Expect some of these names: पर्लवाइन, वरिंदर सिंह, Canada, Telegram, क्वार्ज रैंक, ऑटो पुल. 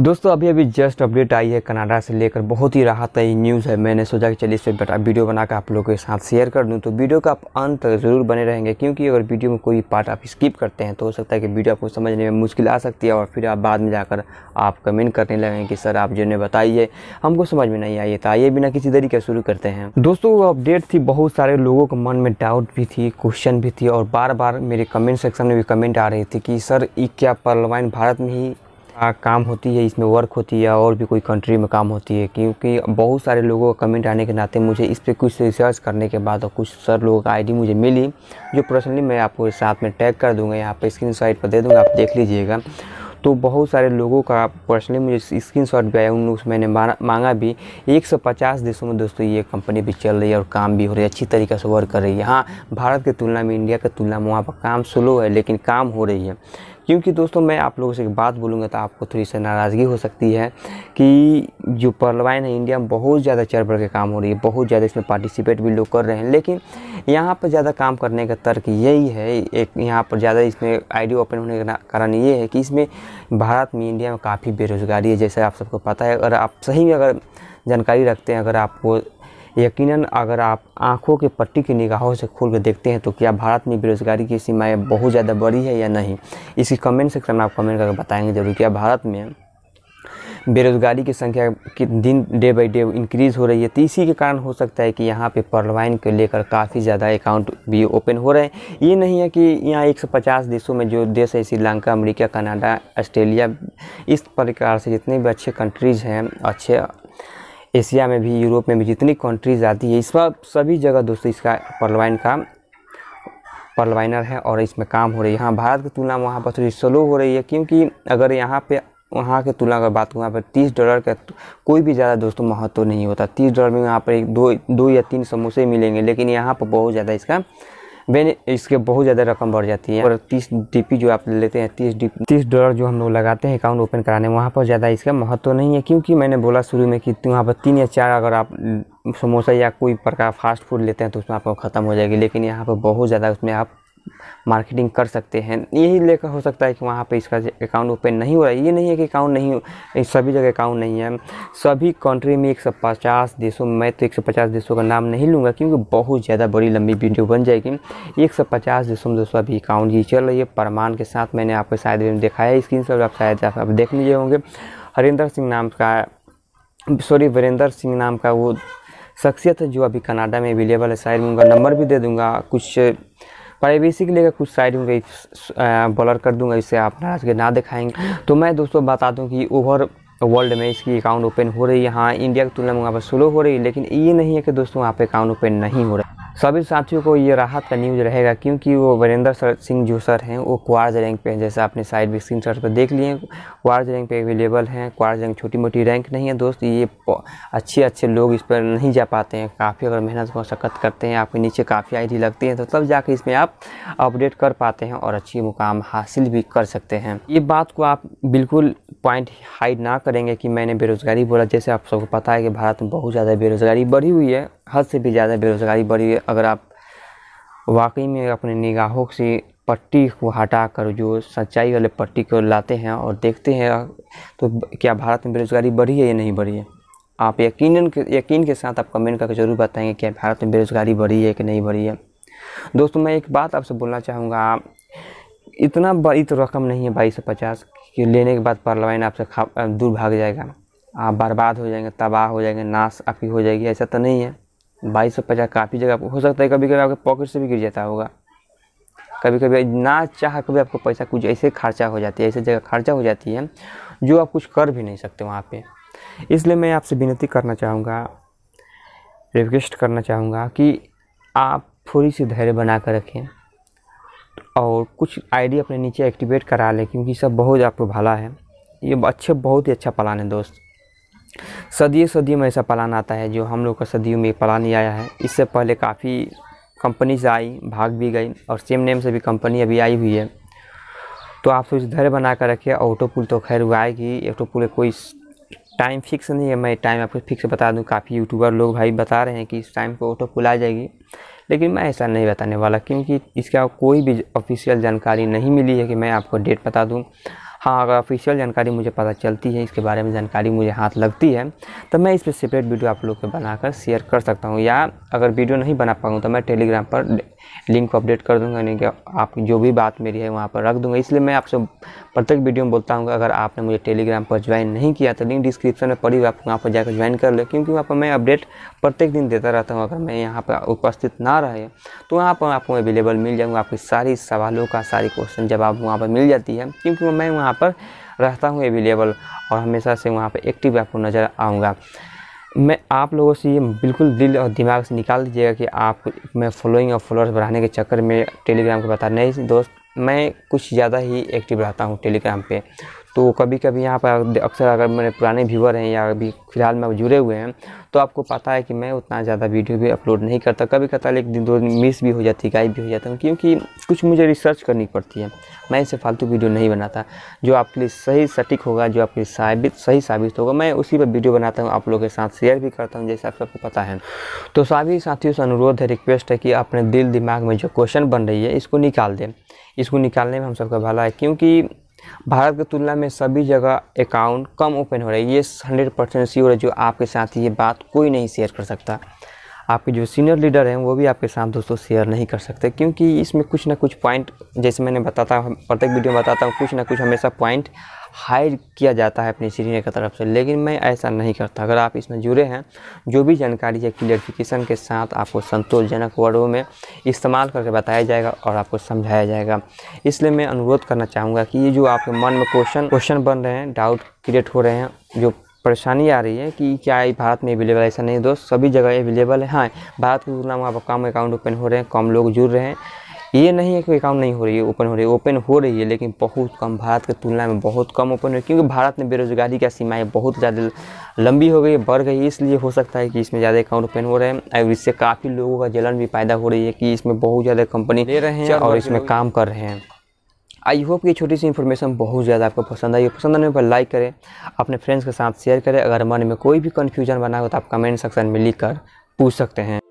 दोस्तों अभी just update आई है कनाडा से लेकर, बहुत ही राहत नई न्यूज़ है। मैंने सोचा कि चलिए इस पर वीडियो बनाकर आप लोगों के साथ शेयर कर दूं, तो वीडियो का आप अंत तक ज़रूर बने रहेंगे, क्योंकि अगर वीडियो में कोई पार्ट आप स्किप करते हैं तो हो सकता है कि वीडियो आपको समझने में मुश्किल आ सकती है और फिर आप बाद में जाकर आप कमेंट करने लगेंगे कि सर आप जो ने बताइए हमको समझ में नहीं आई। तो आइए बिना किसी देरी के शुरू करते हैं। दोस्तों वो अपडेट थी, बहुत सारे लोगों के मन में डाउट भी थी, क्वेश्चन भी थी, और बार बार मेरे कमेंट सेक्शन में भी कमेंट आ रही थी कि सर ये क्या पर्लवाइन भारत में ही काम होती है, इसमें वर्क होती है और भी कोई कंट्री में काम होती है? क्योंकि बहुत सारे लोगों का कमेंट आने के नाते मुझे इस पर कुछ रिसर्च करने के बाद और कुछ सर लोगों का आईडी मुझे मिली, जो पर्सनली मैं आपको साथ में टैग कर दूंगा, यहाँ पे स्क्रीनशॉट पर दे दूंगा, आप देख लीजिएगा। तो बहुत सारे लोगों का पर्सनली मुझे स्क्रीनशॉट भी आया, उन लोग मैंने मांगा भी। 150 देशों में दोस्तों ये कंपनी भी चल रही है और काम भी हो रही है, अच्छी तरीके से वर्क कर रही है। हाँ, भारत की तुलना में, इंडिया की तुलना में वहाँ पर काम स्लो है, लेकिन काम हो रही है। क्योंकि दोस्तों मैं आप लोगों से एक बात बोलूँगा तो आपको थोड़ी सी नाराज़गी हो सकती है कि जो पर्लवाइन है इंडिया में बहुत ज़्यादा चढ़ बढ़ के काम हो रही है, बहुत ज़्यादा इसमें पार्टिसिपेट भी लोग कर रहे हैं, लेकिन यहाँ पर ज़्यादा काम करने का तर्क यही है, एक यहाँ पर ज़्यादा इसमें आईडी ओपन होने का कारण ये है कि इसमें भारत में, इंडिया में काफ़ी बेरोज़गारी है, जैसे आप सबको पता है। अगर आप सही में अगर जानकारी रखते हैं, अगर आपको यकीनन अगर आप आंखों के पट्टी की निगाहों से खोल कर देखते हैं तो क्या भारत में बेरोज़गारी की सीमाएँ बहुत ज़्यादा बड़ी है या नहीं, इसकी कमेंट सेक्शन में आप कमेंट करके बताएंगे जरूर, क्या भारत में बेरोज़गारी की संख्या कि दिन डे बाई डे इंक्रीज़ हो रही है। तो इसी के कारण हो सकता है कि यहाँ पे पर्लवाइन को लेकर काफ़ी ज़्यादा अकाउंट भी ओपन हो रहे हैं। ये नहीं है कि यहाँ 150 देशों में जो देश है, श्रीलंका, अमेरिका, कनाडा, ऑस्ट्रेलिया, इस प्रकार से जितने भी अच्छे कंट्रीज़ हैं, अच्छे एशिया में भी, यूरोप में भी जितनी कंट्रीज़ आती है, इस बार सभी जगह दोस्तों इसका पर्लवाइन का पर्लवाइनर है और इसमें काम हो रही है। हाँ, भारत की तुलना में वहाँ पर थोड़ी स्लो हो रही है, क्योंकि अगर यहाँ पे वहाँ की तुलना अगर बात करूँ, वहाँ पर $30 का कोई भी ज़्यादा दोस्तों महत्व नहीं होता। $30 में यहाँ पर एक दो या तीन समोसे मिलेंगे, लेकिन यहाँ पर बहुत ज़्यादा इसका इसके बहुत ज़्यादा रकम बढ़ जाती है। और 30 DP जो आप लेते हैं, $30 जो हम लोग लगाते हैं अकाउंट ओपन कराने, वहाँ पर ज़्यादा इसका महत्व नहीं है, क्योंकि मैंने बोला शुरू में कि वहाँ पर 3 या 4 अगर आप समोसा या कोई प्रकार फास्ट फूड लेते हैं तो उसमें आपको ख़त्म हो जाएगी, लेकिन यहाँ पर बहुत ज़्यादा उसमें आप मार्केटिंग कर सकते हैं। यही लेकर हो सकता है कि वहाँ पे इसका अकाउंट ओपन नहीं हो रहा है। ये नहीं है कि अकाउंट नहीं, सभी जगह अकाउंट नहीं है, सभी कंट्री में 150 देशों में, मैं तो 150 देशों का नाम नहीं लूँगा क्योंकि बहुत ज़्यादा बड़ी लंबी वीडियो बन जाएगी। 150 देशों में दोस्तों अभी अकाउंट ये चल रही है प्रमाण के साथ। मैंने आपको शायद दिखाया स्क्रीनशॉट, आप शायद आप देख लीजिए होंगे। वरिंदर सिंह नाम का वो शख्सियत है जो अभी कनाडा में अवेलेबल है, शायद उनका नंबर भी दे दूँगा, कुछ प्राइवेसी के लेकर कुछ साइड में ब्लर कर दूंगा, इससे आप नाराज के ना दिखाएंगे। तो मैं दोस्तों बता दूं कि ओवर वर्ल्ड में इसकी अकाउंट ओपन हो रही है। हाँ, इंडिया की तुलना में वहाँ पर स्लो हो रही है, लेकिन ये नहीं है कि दोस्तों वहाँ पे अकाउंट ओपन नहीं हो रहा। सभी साथियों को ये राहत का न्यूज़ रहेगा, क्योंकि वो वरिंदर सिंह जो सर हैं वो क्वार्ज रैंक पे हैं, जैसे आपने साइड भी स्क्रीन शॉट पर देख लिए, क्वार्ज रैंक पे अवेलेबल हैं। क्वार्ज रैंक छोटी मोटी रैंक नहीं है दोस्त, ये अच्छे लोग इस पर नहीं जा पाते हैं, काफ़ी अगर मेहनत को मशक्क़त करते हैं, आपके नीचे काफ़ी आईडी लगती है, तो तब जाके इसमें आप अपडेट कर पाते हैं और अच्छी मुकाम हासिल भी कर सकते हैं। ये बात को आप बिल्कुल पॉइंट हाइड ना करेंगे कि मैंने बेरोज़गारी बोला, जैसे आप सबको पता है कि भारत में बहुत ज़्यादा बेरोज़गारी बढ़ी हुई है, हद से भी ज़्यादा बेरोज़गारी बढ़ी है। अगर आप वाकई में अपने निगाहों से पट्टी को हटा कर जो सच्चाई वाले पट्टी को लाते हैं और देखते हैं तो क्या भारत में बेरोज़गारी बढ़ी है या नहीं बढ़ी है, आप यकीन के साथ आप कमेंट करके ज़रूर बताएंगे क्या भारत में बेरोज़गारी बढ़ी है कि नहीं बढ़ी है। दोस्तों मैं एक बात आपसे बोलना चाहूँगा, इतना बड़ी तो रकम नहीं है 2250 कि लेने के बाद पर्लवाइन आपसे दूर भाग जाएगा, आप बर्बाद हो जाएंगे, तबाह हो जाएंगे, नाश आपकी हो जाएगी, ऐसा तो नहीं है। 2250 काफ़ी जगह हो सकता है कभी कभी आपके पॉकेट से भी गिर जाता होगा, कभी कभी ना चाह कभी आपको पैसा कुछ ऐसे खर्चा हो जाती है, ऐसे जगह खर्चा हो जाती है जो आप कुछ कर भी नहीं सकते वहाँ पे। इसलिए मैं आपसे विनती करना चाहूँगा, रिक्वेस्ट करना चाहूँगा कि आप थोड़ी सी धैर्य बना कर रखें और कुछ आईडी अपने नीचे एक्टिवेट करा लें, क्योंकि सब बहुत आपको भला है। ये बहुत ही अच्छा प्लान है दोस्त, सदियों में ऐसा प्लान आता है, जो हम लोग का सदियों में प्लान ही आया है। इससे पहले काफ़ी कंपनीज आई, भाग भी गई, और सेम नेम से भी कंपनी अभी आई हुई है। तो आप सोच धैर्य बना कर रखिए। ऑटो पुल तो खैर आएगी, ऑटो पुल कोई टाइम फिक्स नहीं है, मैं टाइम आपको फिक्स बता दूं। काफ़ी यूट्यूबर लोग भाई बता रहे हैं कि इस टाइम पर ऑटो पुल आ जाएगी, लेकिन मैं ऐसा नहीं बताने वाला, क्योंकि इसका कोई भी ऑफिशियल जानकारी नहीं मिली है कि मैं आपको डेट बता दूँ। हाँ अगर ऑफिशियल जानकारी मुझे पता चलती है, इसके बारे में जानकारी मुझे हाथ लगती है, तो मैं इस पर सेपरेट वीडियो आप लोग को बनाकर शेयर कर सकता हूँ। या अगर वीडियो नहीं बना पाऊँ तो मैं टेलीग्राम पर लिंक को अपडेट कर दूँगा, यानी कि आप जो भी बात मेरी है वहाँ पर रख दूँगा। इसलिए मैं आपसे प्रत्येक वीडियो में बोलता हूँ अगर आपने मुझे टेलीग्राम पर ज्वाइन नहीं किया तो लिंक डिस्क्रिप्शन में पड़ी हुई, आप वहाँ पर जाकर ज्वाइन कर लें, क्योंकि वहाँ पर मैं अपडेट प्रत्येक दिन देता रहता हूँ। अगर मैं यहाँ पर उपस्थित ना रहे तो वहाँ पर आपको अवेलेबल मिल जाऊँगा, आपके सारी सवालों का सारी क्वेश्चन जवाब वहाँ पर मिल जाती है, क्योंकि मैं वहाँ पर रहता हूँ अवेलेबल और हमेशा से वहाँ पर एक्टिव आपको नज़र आऊँगा। मैं आप लोगों से ये बिल्कुल दिल और दिमाग से निकाल दीजिएगा कि आप मैं फॉलोइंग और फॉलोअर्स बढ़ाने के चक्कर में टेलीग्राम को बता नहीं दोस्त, मैं कुछ ज़्यादा ही एक्टिव रहता हूँ टेलीग्राम पे। तो कभी कभी यहाँ पर अक्सर अगर मेरे पुराने व्यूअर हैं या अभी फ़िलहाल में जुड़े हुए हैं तो आपको पता है कि मैं उतना ज़्यादा वीडियो भी अपलोड नहीं करता, कभी कभी एक दिन दो दिन मिस भी हो जाती, गायब भी हो जाता हूँ, क्योंकि कुछ मुझे रिसर्च करनी पड़ती है। मैं इसे फालतू वीडियो नहीं बनाता, जो आपके लिए सही सटीक होगा, जो आपके लिए सही साबित होगा, मैं उसी पर वीडियो बनाता हूँ, आप लोगों के साथ शेयर भी करता हूँ, जैसे आप सबको पता है। तो सभी साथियों से अनुरोध है, रिक्वेस्ट है कि अपने दिल दिमाग में जो क्वेश्चन बन रही है इसको निकाल दें। इसको निकालने में हम सबका भला है, क्योंकि भारत की तुलना में सभी जगह अकाउंट कम ओपन हो रही है, ये 100% श्योर है। जो आपके साथ ये बात कोई नहीं शेयर कर सकता, आपके जो सीनियर लीडर हैं वो भी आपके साथ दोस्तों शेयर नहीं कर सकते, क्योंकि इसमें कुछ ना कुछ पॉइंट, जैसे मैंने बताता हूँ प्रत्येक वीडियो में बताता हूँ, कुछ ना कुछ हमेशा पॉइंट हाइड किया जाता है अपने सीनियर की तरफ से, लेकिन मैं ऐसा नहीं करता। अगर आप इसमें जुड़े हैं, जो भी जानकारी या क्लियरिफिकेशन के साथ आपको संतोषजनक वर्डों में इस्तेमाल करके बताया जाएगा और आपको समझाया जाएगा। इसलिए मैं अनुरोध करना चाहूँगा कि ये जो आपके मन में क्वेश्चन बन रहे हैं, डाउट क्रिएट हो रहे हैं, जो परेशानी आ रही है कि क्या भारत में अवेलेबल है, ऐसा नहीं दोस्त, सभी जगह अवेलेबल है। हाँ, भारत की तुलना में कम अकाउंट ओपन हो रहे हैं, कम लोग जुड़ रहे हैं, ये नहीं है कि अकाउंट नहीं हो रही है, ओपन हो रही है, लेकिन बहुत कम, भारत की तुलना में बहुत कम ओपन हो रही है, क्योंकि भारत में बेरोजगारी की सीमाएँ बहुत ज़्यादा लंबी हो गई है, बढ़ गई, इसलिए हो सकता है कि इसमें ज़्यादा अकाउंट ओपन हो रहे हैं। और इससे काफ़ी लोगों का जलन भी पैदा हो रही है कि इसमें बहुत ज़्यादा कंपनी ले रहे हैं और इसमें काम कर रहे हैं। आई होप ये छोटी सी इन्फॉर्मेशन बहुत ज़्यादा आपको पसंद आई। पसंद आने पर लाइक करें, अपने फ्रेंड्स के साथ शेयर करें। अगर मन में कोई भी कन्फ्यूजन बना हो तो आप कमेंट सेक्शन में लिख कर पूछ सकते हैं।